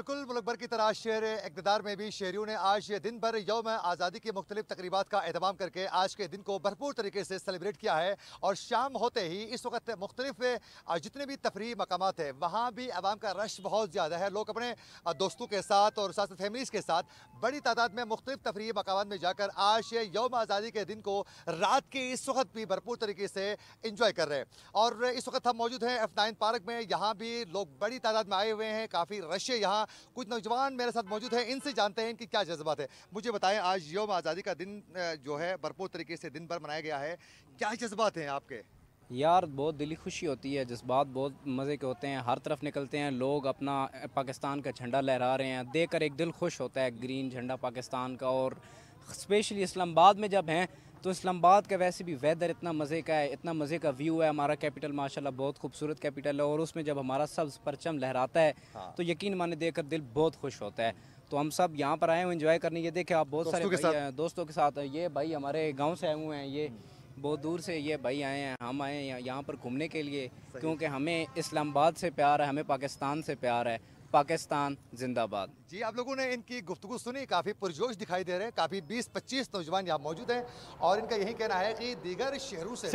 बिल्कुल मुल्क भर की तरह शहर इक़्तिदार में भी शहरियों ने आज दिन भर यौम आज़ादी की मुख्तलिफ तकरीबात का एहतमाम करके आज के दिन को भरपूर तरीके से सेलिब्रेट किया है। और शाम होते ही इस वक्त मुख्तलिफ जितने भी तफरी मकामात हैं वहाँ भी आवाम का रश बहुत ज़्यादा है। लोग अपने दोस्तों के साथ और साथ फैमिलीज़ के साथ बड़ी तादाद में मुख्तलिफ तफरी मकामात में जाकर आज यौम आज़ादी के दिन को रात के इस वक्त भी भरपूर तरीके से इंजॉय कर रहे हैं। और इस वक्त हम मौजूद हैं F9 पार्क में, यहाँ भी लोग बड़ी तादाद में आए हुए हैं, काफ़ी रश है। यहाँ कुछ नौजवान मेरे साथ मौजूद हैं, इनसे जानते हैं कि क्या जज्बात है। मुझे बताएं, आज यौम आज़ादी का दिन जो है भरपूर तरीके से दिन भर मनाया गया है, क्या जज्बात हैं आपके? यार बहुत दिली खुशी होती है, जज्बात बहुत मज़े के होते हैं। हर तरफ निकलते हैं लोग, अपना पाकिस्तान का झंडा लहरा रहे हैं, देख कर एक दिल खुश होता है। ग्रीन झंडा पाकिस्तान का, और स्पेशली इस्लामाबाद में जब हैं तो इस्लामाबाद का वैसे भी वेदर इतना मज़े का है, इतना मज़े का व्यू है। हमारा कैपिटल माशाल्लाह बहुत खूबसूरत कैपिटल है, और उसमें जब हमारा सब्ज़ परचम लहराता है तो यकीन माने देखकर दिल बहुत खुश होता है। तो हम सब यहाँ पर आए हुए एंजॉय करने। ये देखें आप, बहुत सारे दोस्तों के साथ, ये भाई हमारे गाँव से आए हुए हैं, ये बहुत दूर से ये भाई आए हैं। हम आए हैं यहाँ पर घूमने के लिए क्योंकि हमें इस्लामाबाद से प्यार है, हमें पाकिस्तान से प्यार है। पाकिस्तान जिंदाबाद। जी, आप लोगों ने इनकी गुफ्तगू सुनी, काफ़ी पुरजोश दिखाई दे रहे हैं, काफ़ी 20-25 नौजवान यहाँ मौजूद हैं और इनका यही कहना है कि दीगर शहरों से